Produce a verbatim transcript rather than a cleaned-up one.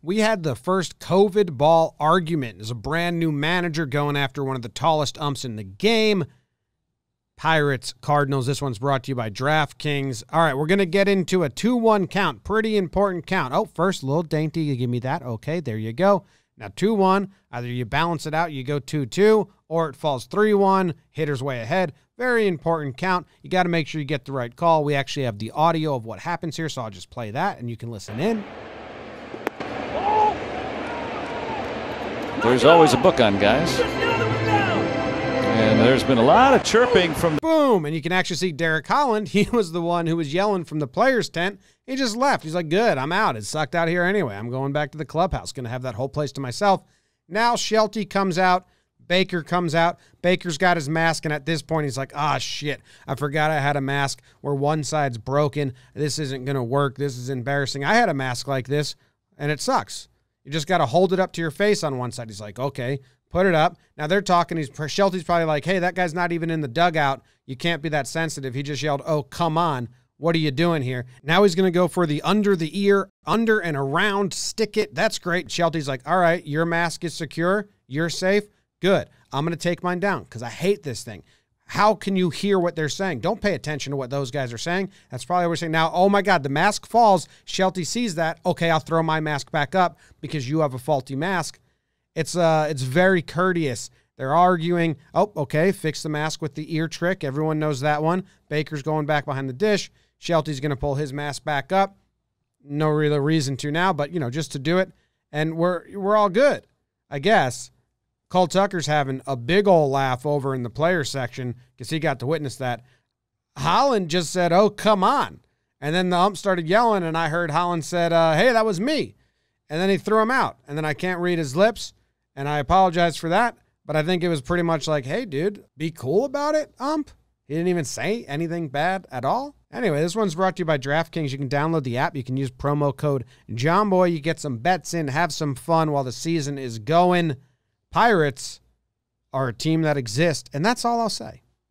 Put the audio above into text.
We had the first COVID ball argument as a brand new manager going after one of the tallest umps in the game. Pirates, Cardinals. This one's brought to you by DraftKings. All right, we're going to get into a two one count. Pretty important count. Oh, first, little dainty. You give me that. Okay, there you go. Now, two one. Either you balance it out, you go two two, or it falls three one. Hitters way ahead. Very important count. You got to make sure you get the right call. We actually have the audio of what happens here, so I'll just play that, and you can listen in. There's always a book on, guys. And there's been a lot of chirping from... Boom! And you can actually see Derek Holland. He was the one who was yelling from the players' tent. He just left. He's like, good, I'm out. It's sucked out here anyway. I'm going back to the clubhouse. Going to have that whole place to myself. Now Shelty comes out. Baker comes out. Baker's got his mask, and at this point he's like, ah, shit, I forgot I had a mask where one side's broken. This isn't going to work. This is embarrassing. I had a mask like this, and it sucks. You just got to hold it up to your face on one side. He's like, okay, put it up. Now they're talking. He's, Shelty's probably like, hey, that guy's not even in the dugout. You can't be that sensitive. He just yelled, oh, come on. What are you doing here? Now he's going to go for the under the ear, under and around, stick it. That's great. Shelty's like, all right, your mask is secure. You're safe. Good. I'm going to take mine down because I hate this thing. How can you hear what they're saying? Don't pay attention to what those guys are saying. That's probably what we're saying now. Oh, my God, the mask falls. Shelty sees that. Okay, I'll throw my mask back up because you have a faulty mask. It's uh, it's very courteous. They're arguing. Oh, okay, fix the mask with the ear trick. Everyone knows that one. Baker's going back behind the dish. Shelty's going to pull his mask back up. No real reason to now, but, you know, just to do it. And we're we're all good, I guess. Cole Tucker's having a big old laugh over in the player section because he got to witness that. Holland just said, oh, come on. And then the ump started yelling, and I heard Holland said, uh, hey, that was me. And then he threw him out. And then I can't read his lips, and I apologize for that. But I think it was pretty much like, hey, dude, be cool about it, ump. He didn't even say anything bad at all. Anyway, this one's brought to you by DraftKings. You can download the app. You can use promo code JOHNBOY. You get some bets in, have some fun while the season is going. Pirates are a team that exists, and that's all I'll say.